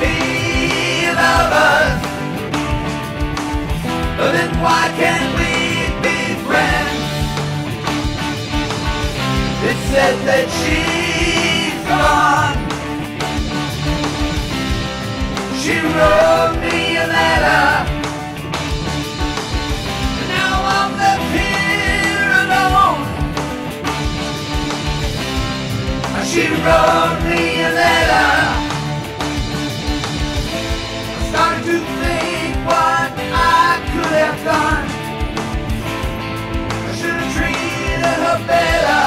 be lovers, but then why can't we be friends? It said that she's gone. She wrote me a letter, and now I'm left here alone. She wrote me a letter. I started to think what I could have done. I should have treated her better,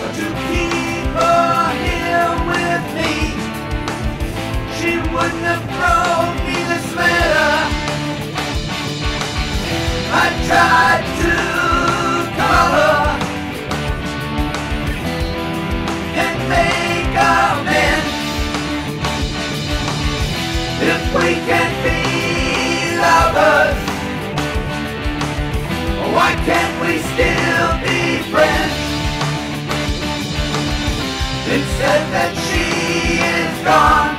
but to keep her here with me, she wouldn't have thrown me this letter. I tried to call her and make amends. If we can't be lovers, why can't we still be friends? It said that she is gone.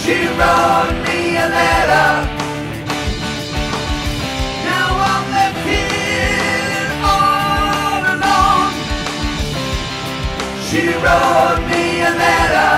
She wrote me a letter. Now I'm left here all alone. She wrote me a letter.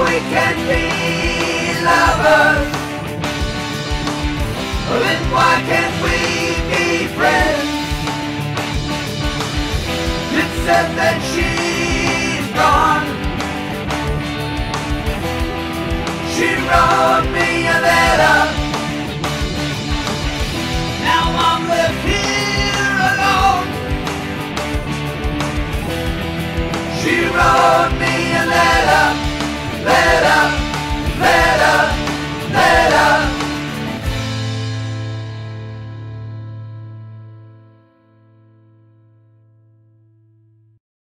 We can be lovers, then why can't we be friends? It said that she's gone. She wrote me a letter.